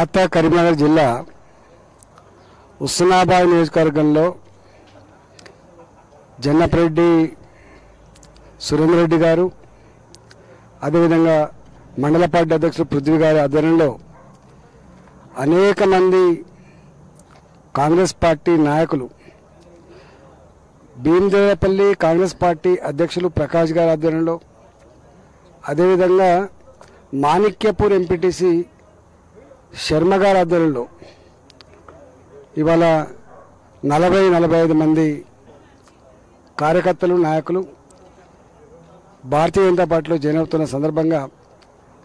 పాత కరీంనగర్ జిల్లా హుస్నాబాద్ నియోజకవర్గంలో జన్నపరెడ్డి సురేందర్ రెడ్డి గారు అదేవిధంగా మండల పార్టీ అధ్యక్షులు పృథ్వీ గారి ఆధ్వర్యంలో అనేక మంది కాంగ్రెస్ పార్టీ నాయకులు భీమదేవపల్లి కాంగ్రెస్ పార్టీ అధ్యక్షులు ప్రకాష్ గారి ఆధ్వర్యంలో అదేవిధంగా మాణిక్యపూర్ ఎంపీటీసీ శర్మ గారి ఆధ్వర్యంలో ఇవాళ 40-45 మంది కార్యకర్తలు నాయకులు భారతీయ జనతా పార్టీలో జాయిన్ అవుతున్న సందర్భంగా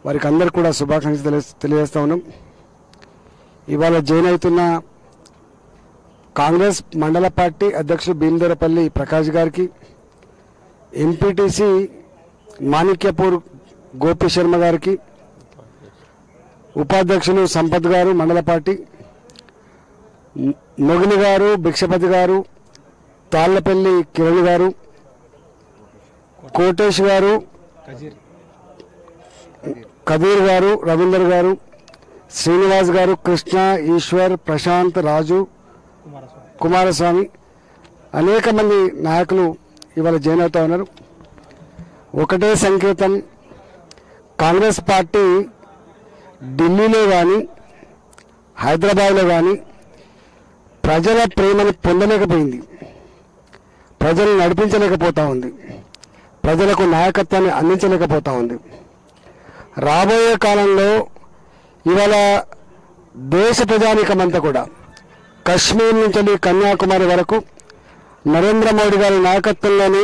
వారికి అందరూ కూడా శుభాకాంక్షలు తెలియజేస్తా ఉన్నాం. ఇవాళ జాయిన్ అవుతున్న కాంగ్రెస్ మండల పార్టీ అధ్యక్షుడు భీమదేవపల్లి ప్రకాష్ గారికి, ఎంపీటీసీ మాణిక్యపూర్ గోపి శర్మ గారికి, ఉపాధ్యక్షులు సంపత్ గారు మండల పార్టీ, మొగిలి గారు, భిక్షపతి గారు, తాళ్లపల్లి కిరణ్ గారు, కోటేష్ గారు, కబీర్ గారు, రవీందర్ గారు, శ్రీనివాస్ గారు, కృష్ణ, ఈశ్వర్, ప్రశాంత్, రాజు, కుమారస్వామి అనేక మంది నాయకులు ఇవాళ జాయిన్ అవుతా ఉన్నారు. ఒకటే సంకేతం, కాంగ్రెస్ పార్టీ ఢిల్లీలో కానీ హైదరాబాద్లో కానీ ప్రజల ప్రేమను పొందలేకపోయింది, ప్రజలు నడిపించలేకపోతూ ఉంది, ప్రజలకు నాయకత్వాన్ని అందించలేకపోతూ ఉంది. రాబోయే కాలంలో ఇవాళ దేశ ప్రజానీకమంతా కూడా కశ్మీర్ నుంచి కన్యాకుమారి వరకు నరేంద్ర మోడీ గారి నాయకత్వంలోనే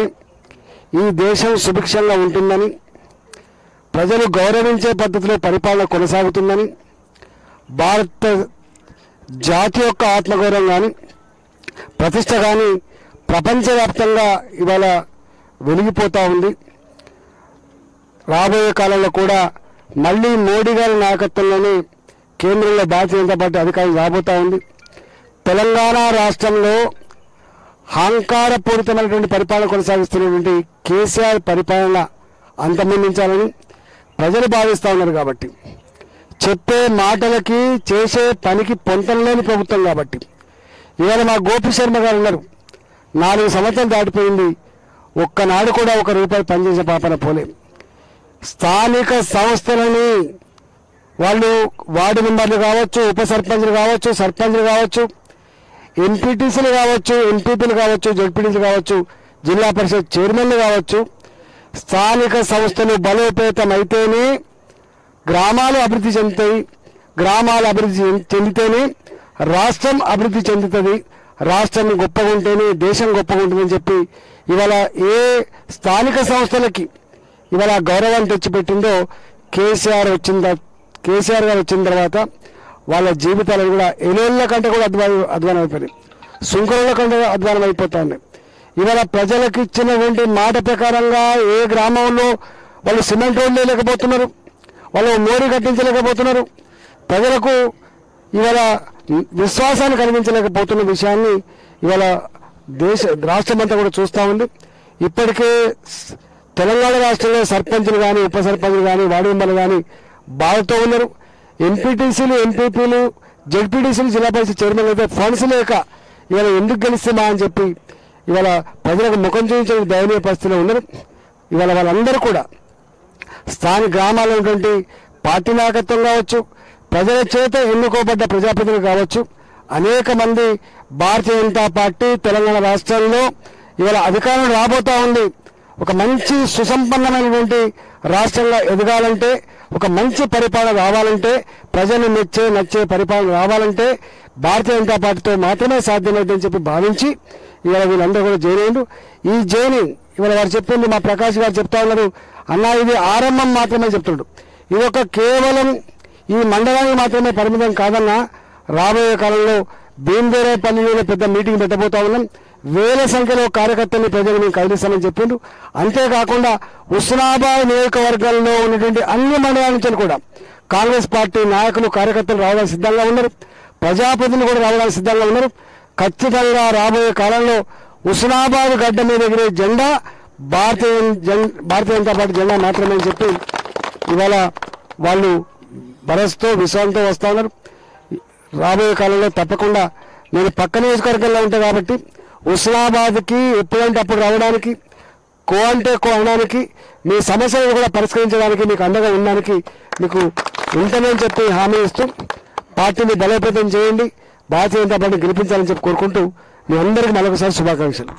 ఈ దేశం సుభిక్షంగా ఉంటుందని, ప్రజలు గౌరవించే పద్ధతిలో పరిపాలన కొనసాగుతుందని, భారత జాతి యొక్క ఆత్మగౌరవం కానీ ప్రతిష్ట కానీ ప్రపంచవ్యాప్తంగా ఇవాళ వెలిగిపోతూ ఉంది. రాబోయే కాలంలో కూడా మళ్ళీ మోడీ గారి నాయకత్వంలోనే కేంద్రంలో భారతీయ జనతా పార్టీ అధికారం రాబోతూ ఉంది. తెలంగాణ రాష్ట్రంలో అహంకారపూరితమైనటువంటి పరిపాలన కొనసాగిస్తున్నటువంటి కేసీఆర్ పరిపాలన అంతమొందించాలని ప్రజలు భావిస్తూ ఉన్నారు. కాబట్టి చెప్పే మాటలకి చేసే పనికి పొంతనలేని ప్రభుత్వం. కాబట్టి ఇవాళ మా గోపి శర్మ గారు ఉన్నారు, 4 సంవత్సరాలు దాటిపోయింది, ఒక్కనాడు కూడా ఒక రూపాయి పనిచేసే పాపన పోలే. స్థానిక సంస్థలని వాళ్ళు వార్డు మెంబర్లు కావచ్చు, ఉప సర్పంచ్లు కావచ్చు, సర్పంచ్లు కావచ్చు, ఎంపీటీసీలు కావచ్చు, ఎంపీపీలు కావచ్చు, జడ్పీటీసీలు కావచ్చు, జిల్లా పరిషత్ చైర్మన్లు కావచ్చు, స్థానిక సంస్థలు బలోపేతమైతేనే గ్రామాలు అభివృద్ధి చెందుతాయి, గ్రామాలు అభివృద్ధి చెందితేనే రాష్ట్రం అభివృద్ధి చెందుతుంది, రాష్ట్రం గొప్పగా ఉంటేనే దేశం గొప్పగా ఉంటుందని చెప్పి ఇవాళ ఏ స్థానిక సంస్థలకి ఇవాళ గౌరవాన్ని తెచ్చిపెట్టిందో కేసీఆర్ గారు వచ్చిన తర్వాత వాళ్ళ జీవితాలు కూడా ఎన్నోళ్ళ కంటే కూడా అధ్వానం అయిపోయినాయి, సుంకరుల కంటే అధ్వానం అయిపోతా ఉన్నాయి. ఇవాళ ప్రజలకు ఇచ్చినటువంటి మాట ప్రకారంగా ఏ గ్రామంలో వాళ్ళు సిమెంట్ రోడ్లు వేయలేకపోతున్నారు, వాళ్ళు మోరీ కట్టించలేకపోతున్నారు, ప్రజలకు ఇవాళ విశ్వాసాన్ని కలిగించలేకపోతున్న విషయాన్ని ఇవాళ రాష్ట్రం అంతా కూడా చూస్తూ ఉంది. ఇప్పటికే తెలంగాణ రాష్ట్రంలో సర్పంచులు కానీ, ఉప సర్పంచులు కానీ, వార్డు మెంబర్లు కానీ బాధతో ఉన్నారు. ఎంపీటీసీలు, ఎంపీపీలు, జడ్పీటీసీలు, జిల్లా పరిషత్ చైర్మన్ అయితే ఫండ్స్ లేక ఇవాళ ఎందుకు గెలిస్తామా అని చెప్పి ఇవాళ ప్రజలకు ముఖం చూపించిన దయనీయ పరిస్థితిలో ఉన్నారు. ఇవాళ వాళ్ళందరూ కూడా స్థానిక గ్రామాల్లో ఉన్నటువంటి పార్టీ నాయకత్వం కావచ్చు, ప్రజల చేత ఎన్నుకోబడ్డ ప్రజాప్రతినిధులు కావచ్చు, అనేక మంది భారతీయ జనతా పార్టీ తెలంగాణ రాష్ట్రంలో ఇవాళ అధికారం రాబోతూ ఉంది. ఒక మంచి సుసంపన్నమైనటువంటి రాష్ట్రంగా ఎదగాలంటే, ఒక మంచి పరిపాలన రావాలంటే, ప్రజలు నచ్చే పరిపాలన రావాలంటే భారతీయ జనతా పార్టీతో మాత్రమే సాధ్యమైందని చెప్పి భావించి ఇవాళ వీళ్ళందరూ కూడా జాయిన్ అయ్యారు. ఈ జాయినింగ్ ఇవాళ వారు చెప్పింది, మా ప్రకాష్ గారు చెప్తా ఉన్నారు, అన్న ఇది ఆరంభం మాత్రమే చెప్తుండ్రు, ఇది ఒక కేవలం ఈ మండలానికి మాత్రమే పరిమితం కాదన్న. రాబోయే కాలంలో భీమదేవపల్లిలో పెద్ద మీటింగ్ పెట్టబోతా ఉన్నాం, వేల సంఖ్యలో కార్యకర్తల్ని ప్రజలు మేము కదిలిస్తామని చెప్పిండు. అంతేకాకుండా హుస్నాబాద్ నియోజకవర్గంలో ఉన్నటువంటి అన్ని మండలాల నుంచి కూడా కాంగ్రెస్ పార్టీ నాయకులు కార్యకర్తలు రావడానికి సిద్ధంగా ఉన్నారు, ప్రజాప్రతినిధులు కూడా రావడానికి సిద్ధంగా ఉన్నారు. ఖచ్చితంగా రాబోయే కాలంలో హుస్నాబాద్ గడ్డ మీద ఎగిరే జెండా భారతీయ జనతా పార్టీ జెండా మాత్రమే అని చెప్పి ఇవాళ వాళ్ళు భరోసాతో విశ్వాసంతో వస్తూ ఉన్నారు. రాబోయే కాలంలో తప్పకుండా నేను పక్కనే నియోజకవర్గంలో ఉంటా కాబట్టి ఉస్లాబాద్కి ఎప్పుడంటే అప్పుడు రావడానికి కో అంటే కో అవడానికి మీ సమస్యలను కూడా పరిష్కరించడానికి మీకు అండగా ఉండడానికి మీకు ఉంటానని చెప్పి హామీ ఇస్తూ పార్టీని బలోపేతం చేయండి భారతీయ జనతా పార్టీని గెలిపించాలని చెప్పి కోరుకుంటూ మీ అందరికీ మరొకసారి శుభాకాంక్షలు।